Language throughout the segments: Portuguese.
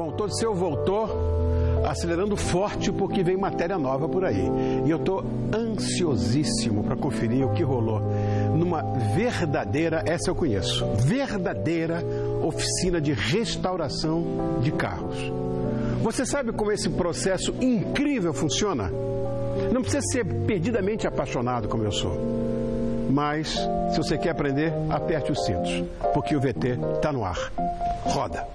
Bom, Todo Seu voltou acelerando forte porque veio matéria nova por aí. E eu estou ansiosíssimo para conferir o que rolou numa verdadeira, essa eu conheço, verdadeira oficina de restauração de carros. Você sabe como esse processo incrível funciona? Não precisa ser perdidamente apaixonado como eu sou. Mas, se você quer aprender, aperte os cintos, porque o VT está no ar. Roda!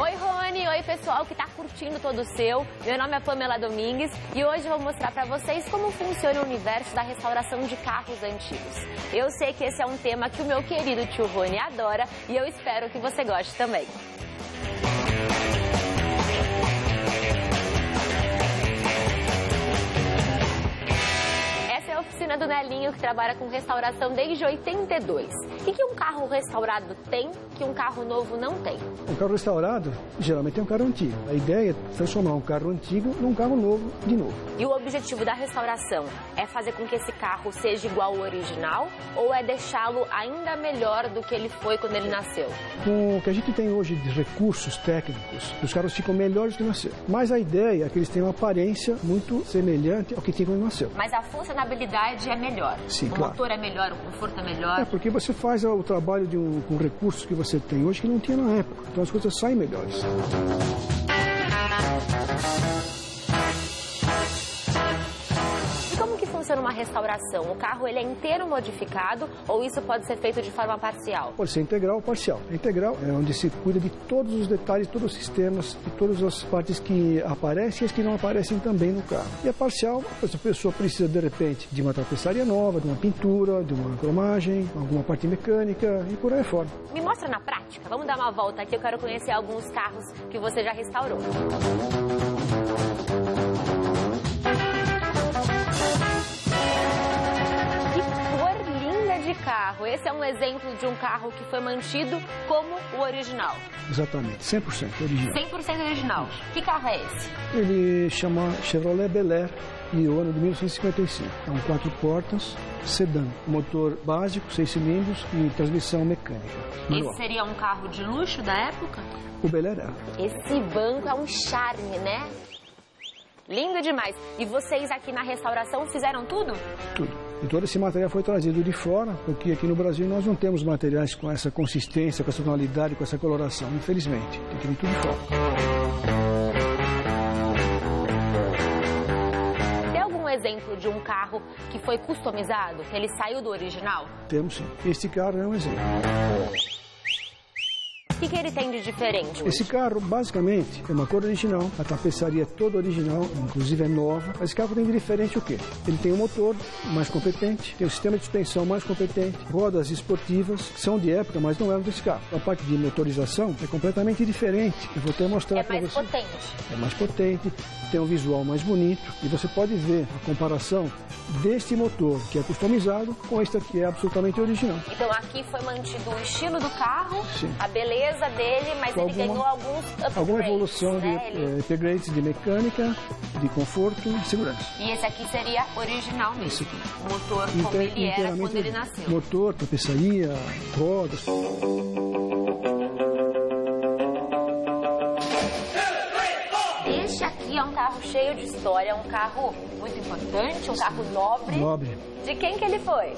Oi, Rony! Oi, pessoal que está curtindo Todo Seu. Meu nome é Pamela Domingues e hoje eu vou mostrar para vocês como funciona o universo da restauração de carros antigos. Eu sei que esse é um tema que o meu querido tio Rony adora e eu espero que você goste também. Oficina do Nelinho, que trabalha com restauração desde 82. E que um carro restaurado tem, que um carro novo não tem? Um carro restaurado, geralmente é um carro antigo. A ideia é transformar um carro antigo num carro novo, de novo. E o objetivo da restauração é fazer com que esse carro seja igual ao original ou é deixá-lo ainda melhor do que ele foi quando ele nasceu? Com o que a gente tem hoje de recursos técnicos, os carros ficam melhores do que nasceu. Mas a ideia é que eles tenham uma aparência muito semelhante ao que tinha quando nasceu. Mas a funcionalidade é melhor. Sim, claro. O motor é melhor, o conforto é melhor. É porque você faz o trabalho com recursos que você tem hoje que não tinha na época. Então as coisas saem melhores. E como que funciona uma restauração? O carro ele é inteiro modificado ou isso pode ser feito de forma parcial? Pode ser integral ou parcial. A integral é onde se cuida de todos os detalhes, todos os sistemas e todas as partes que aparecem e as que não aparecem também no carro. E a parcial, a pessoa precisa de repente de uma tapeçaria nova, de uma pintura, de uma cromagem, alguma parte mecânica e por aí fora. Me mostra na prática, vamos dar uma volta aqui, eu quero conhecer alguns carros que você já restaurou. Carro. Esse é um exemplo de um carro que foi mantido como o original. Exatamente, 100% original. 100% original. Que carro é esse? Ele chama Chevrolet Bel-Air e o ano de 1955. É um 4 portas, sedã, motor básico, 6 cilindros e transmissão mecânica. Manual. Esse seria um carro de luxo da época? O Bel-Air é. Esse banco é um charme, né? Lindo demais. E vocês aqui na restauração fizeram tudo? Tudo. E todo esse material foi trazido de fora, porque aqui no Brasil nós não temos materiais com essa consistência, com essa tonalidade, com essa coloração, infelizmente. Tem que vir tudo de fora. Tem algum exemplo de um carro que foi customizado, que ele saiu do original? Temos sim. Este carro é um exemplo. O que ele tem de diferente hoje? Esse carro, basicamente, é uma cor original, a tapeçaria é toda original, inclusive é nova. Mas esse carro tem de diferente o quê? Ele tem um motor mais competente, tem um sistema de suspensão mais competente, rodas esportivas, que são de época, mas não eram desse carro. A parte de motorização é completamente diferente. Eu vou até mostrar para você. É mais potente. É mais potente, tem um visual mais bonito. E você pode ver a comparação deste motor, que é customizado, com este que é absolutamente original. Então aqui foi mantido o estilo do carro, sim, a beleza dele, mas ele ganhou alguns upgrades. Alguma evolução, né? de upgrades de mecânica, de conforto e segurança. E esse aqui seria original mesmo. Motor como ele era quando ele nasceu. Motor, tapeçaria, rodas. Este aqui é um carro cheio de história, um carro muito importante, um carro nobre. Nobre. De quem que ele foi?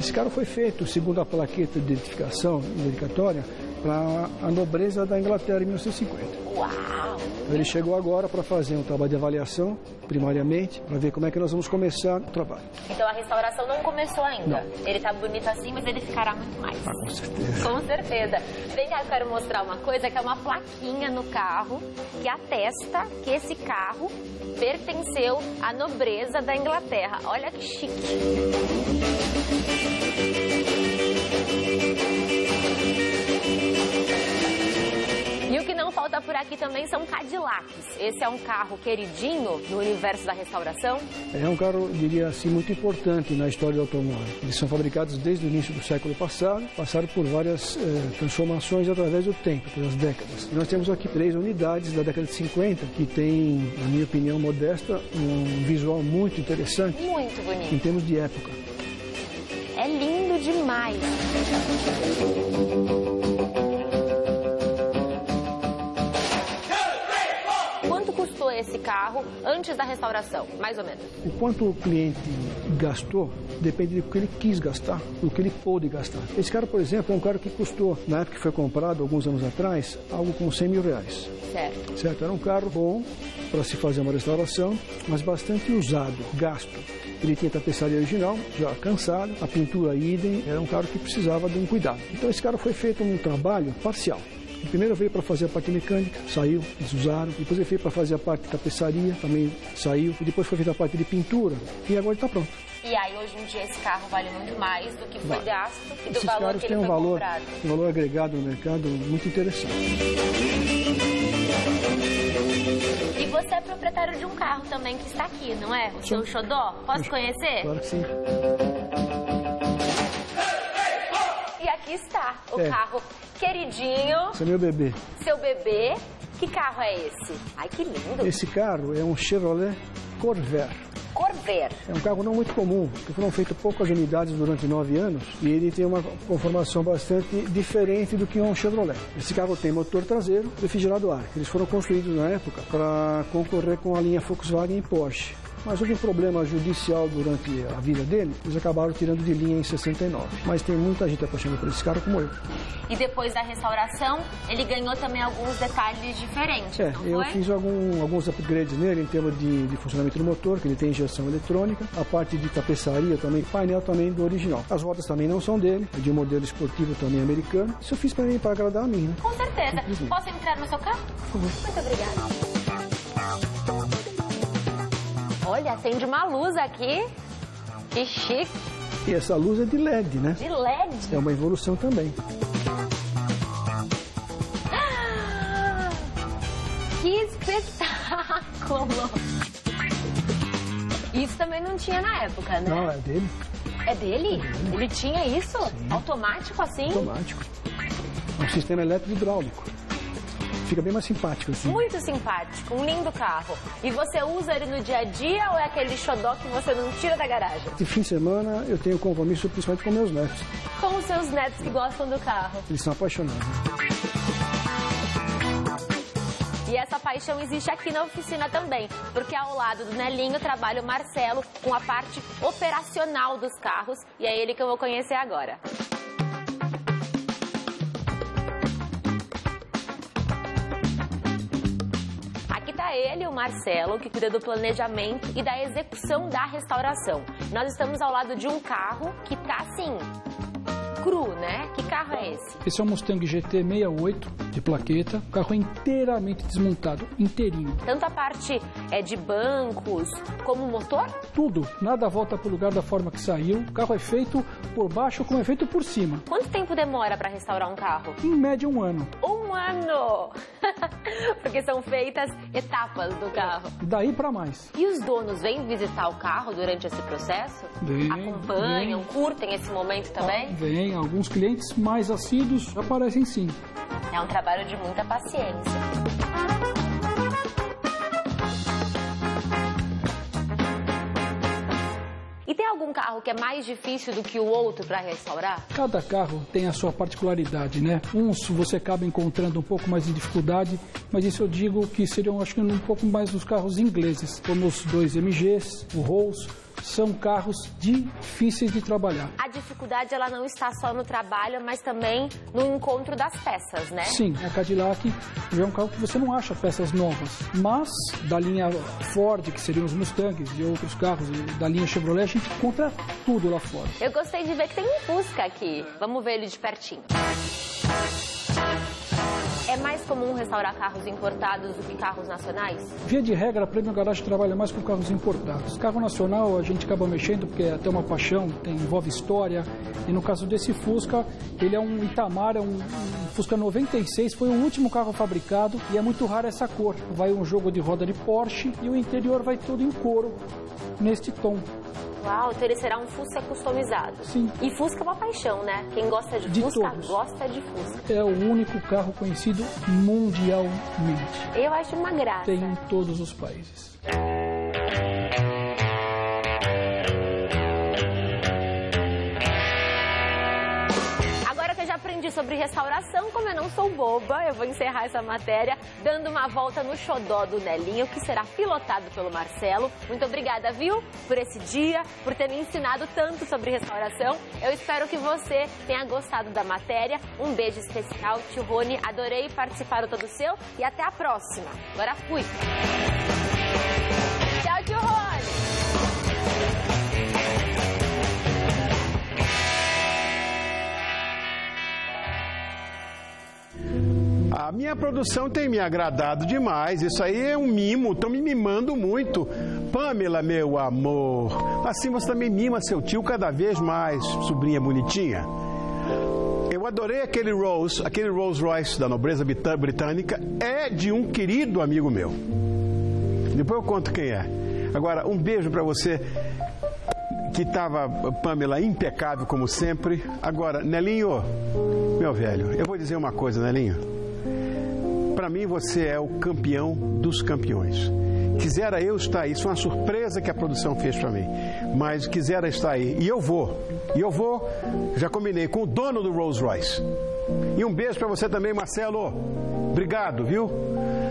Esse carro foi feito, segundo a plaqueta de identificação dedicatória, para a nobreza da Inglaterra em 1950. Uau! Ele chegou agora para fazer um trabalho de avaliação, primariamente, para ver como é que nós vamos começar o trabalho. Então a restauração não começou ainda. Não. Ele está bonito assim, mas ele ficará muito mais. Ah, com certeza. Com certeza. Vem cá, eu quero mostrar uma coisa, que é uma plaquinha no carro que atesta que esse carro pertenceu à nobreza da Inglaterra. Olha que chique! E o que não falta por aqui também são Cadillacs. Esse é um carro queridinho no universo da restauração? É um carro, diria assim, muito importante na história do automóvel. Eles são fabricados desde o início do século passado, passaram por várias transformações através do tempo, pelas décadas. E nós temos aqui 3 unidades da década de 50, que tem, na minha opinião modesta, um visual muito interessante. Muito bonito. Em termos de época. É lindo. demais. Quanto custou esse carro antes da restauração, mais ou menos? O quanto o cliente gastou depende do que ele quis gastar, do que ele pôde gastar. Esse carro, por exemplo, é um carro que custou, na época que foi comprado, alguns anos atrás, algo com 100 mil reais. Certo. Certo, era um carro bom para se fazer uma restauração, mas bastante usado, gasto. Ele tinha tapeçaria original, já cansado, a pintura idem, era um carro que precisava de um cuidado. Então esse carro foi feito um trabalho parcial. O primeiro veio para fazer a parte mecânica, saiu, eles usaram. Depois ele veio para fazer a parte de tapeçaria, também saiu. E depois foi feita a parte de pintura e agora está pronto. E aí hoje em dia esse carro vale muito mais do que foi gasto e do valor que ele foi comprado. Um valor agregado no mercado muito interessante. E você é proprietário de um carro também que está aqui, não é? O seu xodó? Posso conhecer? Claro que sim. E aqui está o carro queridinho. Esse é meu bebê. Seu bebê. Que carro é esse? Ai, que lindo. Esse carro é um Chevrolet Corvair. Corvair. É um carro não muito comum, porque foram feitas poucas unidades durante 9 anos e ele tem uma conformação bastante diferente do que um Chevrolet. Esse carro tem motor traseiro refrigerado a ar. Eles foram construídos na época para concorrer com a linha Volkswagen e Porsche. Mas houve um problema judicial durante a vida dele, eles acabaram tirando de linha em 69. Mas tem muita gente apaixonada por esse carro como eu. E depois da restauração, ele ganhou também alguns detalhes diferentes, não foi? Eu fiz alguns upgrades nele em termos de funcionamento do motor, que ele tem injeção eletrônica, a parte de tapeçaria também, painel também do original. As rodas também não são dele, é de um modelo esportivo também americano. Isso eu fiz para mim, para agradar a mim, né? Com certeza. Posso entrar no seu carro? Por favor. Muito obrigada. Olha, acende uma luz aqui, que chique. E essa luz é de LED, né? De LED? É uma evolução também. Ah, que espetáculo! Isso também não tinha na época, né? Não, é dele. É dele? Ele tinha isso? Sim. Automático assim? Automático. É um sistema elétrico hidráulico. Fica bem mais simpático, assim. Muito simpático, um lindo carro. E você usa ele no dia a dia ou é aquele xodó que você não tira da garagem? De fim de semana eu tenho compromisso principalmente com meus netos. Com os seus netos que gostam do carro? Eles são apaixonados. E essa paixão existe aqui na oficina também, porque ao lado do Nelinho trabalha o Marcelo com a parte operacional dos carros e é ele que eu vou conhecer agora. Ele, o Marcelo, que cuida do planejamento e da execução da restauração. Nós estamos ao lado de um carro que tá assim, cru, né? Que carro é esse? Esse é um Mustang GT68 de plaqueta, o carro é inteiramente desmontado, inteirinho. Tanto a parte de bancos como o motor? Tudo, nada volta pro lugar da forma que saiu, o carro é feito por baixo como é feito por cima. Quanto tempo demora para restaurar um carro? Em média, 1 ano. Um ano! Porque são feitas etapas do carro. Daí para mais. E os donos vêm visitar o carro durante esse processo? Vem, acompanham, curtem esse momento também? Vem, alguns clientes mais assíduos aparecem sim. É um trabalho de muita paciência. E tem algum carro que é mais difícil do que o outro para restaurar? Cada carro tem a sua particularidade, né? Uns você acaba encontrando um pouco mais de dificuldade, mas isso eu digo que seriam, acho que, um pouco mais os carros ingleses, como os 2 MGs, o Rolls, são carros difíceis de trabalhar. A dificuldade, ela não está só no trabalho, mas também no encontro das peças, né? Sim, a Cadillac já é um carro que você não acha peças novas, mas da linha Ford, que seriam os Mustangs e outros carros da linha Chevrolet, a gente encontra tudo lá fora. Eu gostei de ver que tem um Fusca aqui. Vamos ver ele de pertinho. É mais comum restaurar carros importados do que carros nacionais? Via de regra, a Premium Garage trabalha mais com carros importados. Carro nacional a gente acaba mexendo porque é até uma paixão, envolve história. E no caso desse Fusca, ele é um Itamar, é um Fusca 96, foi o último carro fabricado e é muito raro essa cor. Vai um jogo de roda de Porsche e o interior vai todo em couro, neste tom. Uau, então ele será um Fusca customizado. Sim. E Fusca é uma paixão, né? Quem gosta de Fusca, gosta de Fusca. É o único carro conhecido mundialmente. Eu acho uma graça. Tem em todos os países. de sobre restauração. Como eu não sou boba, eu vou encerrar essa matéria dando uma volta no xodó do Nelinho, que será pilotado pelo Marcelo. Muito obrigada, viu, por esse dia, por ter me ensinado tanto sobre restauração. Eu espero que você tenha gostado da matéria. Um beijo especial, tio Rony. Adorei participar do Todo Seu e até a próxima. Agora fui! Tchau, tio Rony! A minha produção tem me agradado demais, isso aí é um mimo, estão me mimando muito. Pamela, meu amor, assim você também mima seu tio cada vez mais, sobrinha bonitinha. Eu adorei aquele Rolls Royce da nobreza britânica, é de um querido amigo meu. Depois eu conto quem é. Agora, um beijo para você, que estava, Pamela, impecável como sempre. Agora, Nelinho, meu velho, eu vou dizer uma coisa, Nelinho. Para mim, você é o campeão dos campeões. Quisera eu estar aí, isso é uma surpresa que a produção fez para mim, mas quisera estar aí. E eu vou, já combinei com o dono do Rolls Royce. E um beijo para você também, Marcelo. Obrigado, viu?